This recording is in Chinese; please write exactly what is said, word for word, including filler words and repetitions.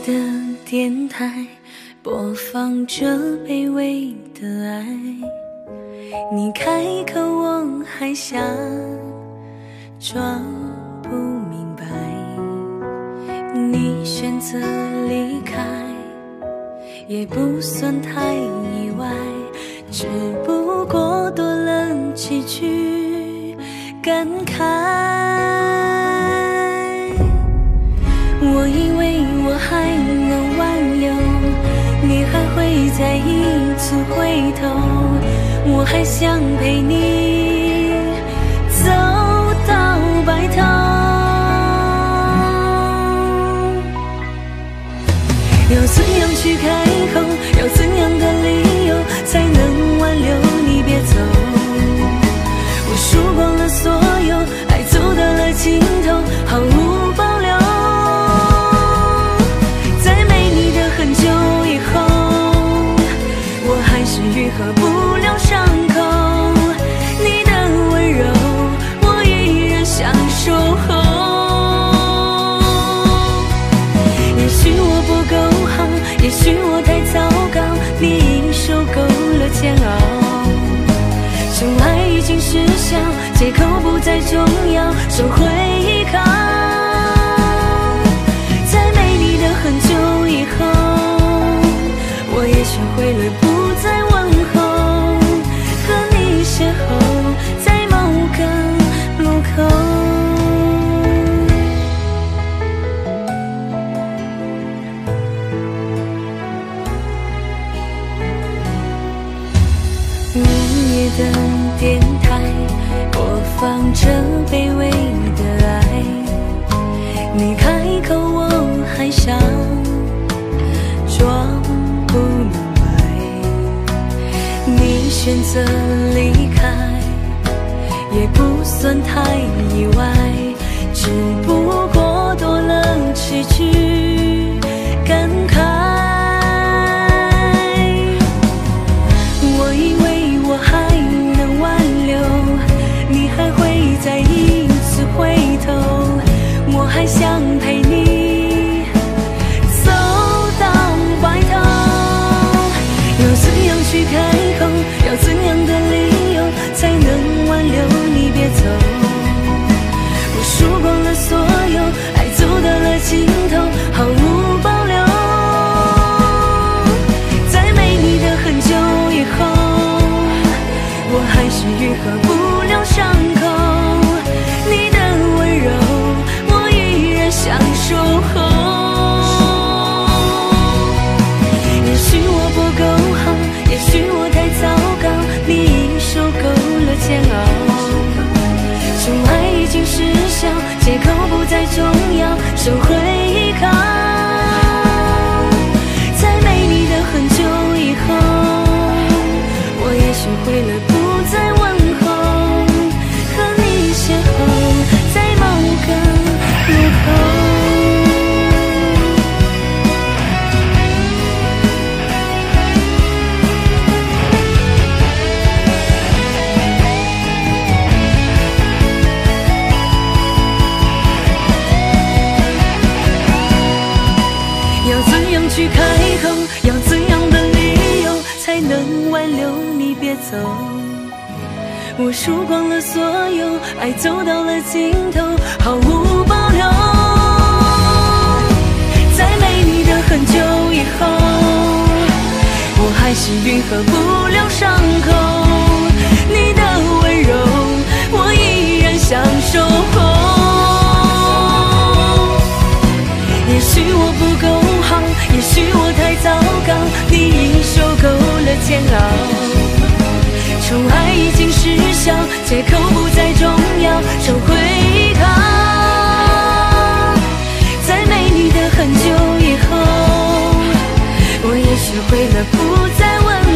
时的电台播放着卑微的爱，你开口我还想装不明白，你选择离开也不算太意外，只不过多了几句感慨。我以为我还能挽留，你还会再一次回头，我还想陪你走到白头。要怎样去开口，要怎样的理由才能挽留你别走？我输光了所有，爱走到了尽头，毫无保留。在没你的很久以后，我还是愈合不了伤口，你的温柔我依然想守候。也许我不够好，也许我太糟糕，你已受够了煎熬，深爱已经失效，借口不再重要，收回依靠。在没你的很久以后，我也学会了不再问候，和你邂逅在某个路口。午夜的电台播放着卑微的爱，你开口我还想装不明白，你选择离开也不算太意外，只不过多了几句感慨。还想陪你走到白头，要怎样去开口，要怎样的理由才能挽留你别走？我输光了所有，爱走到了尽头，毫无保留。在没你的很久以后，我还是愈合不了伤口。想守候，也许我不够好，也许我太糟糕，你已受够了煎熬，深爱已经失效，借口不再重要，收回依靠。在没你的很久以后，我也学会了不再问候，和你邂逅在某个路口。要怎样去开口，要怎样的理由才能挽留你别走？我输光了所有，爱走到了尽头，毫无保留。在没你的很久以后，我还是愈合不了伤口，你的温柔我依然想守候。也许我不够好，也许我太糟糕，你已受够了煎熬，宠爱已经失效，借口不再重要，收回依靠。在没你的很久以后，我也学会了不再问。